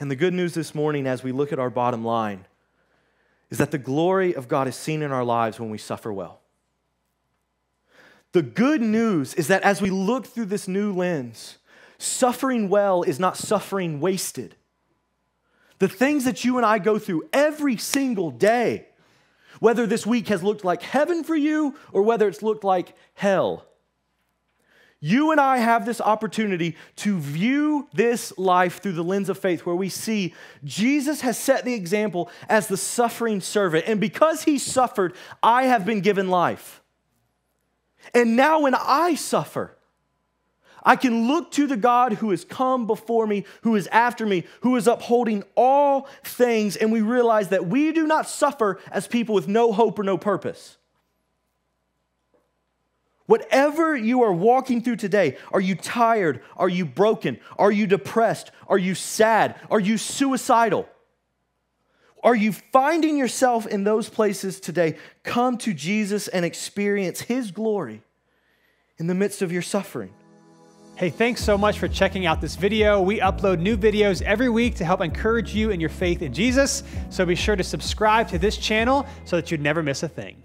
And the good news this morning as we look at our bottom line is that the glory of God is seen in our lives when we suffer well. The good news is that as we look through this new lens, suffering well is not suffering wasted. The things that you and I go through every single day, whether this week has looked like heaven for you or whether it's looked like hell, you and I have this opportunity to view this life through the lens of faith, where we see Jesus has set the example as the suffering servant. And because he suffered, I have been given life. And now when I suffer, I can look to the God who has come before me, who is after me, who is upholding all things, and we realize that we do not suffer as people with no hope or no purpose. Whatever you are walking through today, are you tired? Are you broken? Are you depressed? Are you sad? Are you suicidal? Are you finding yourself in those places today? Come to Jesus and experience his glory in the midst of your suffering. Hey, thanks so much for checking out this video. We upload new videos every week to help encourage you in your faith in Jesus. So be sure to subscribe to this channel so that you never miss a thing.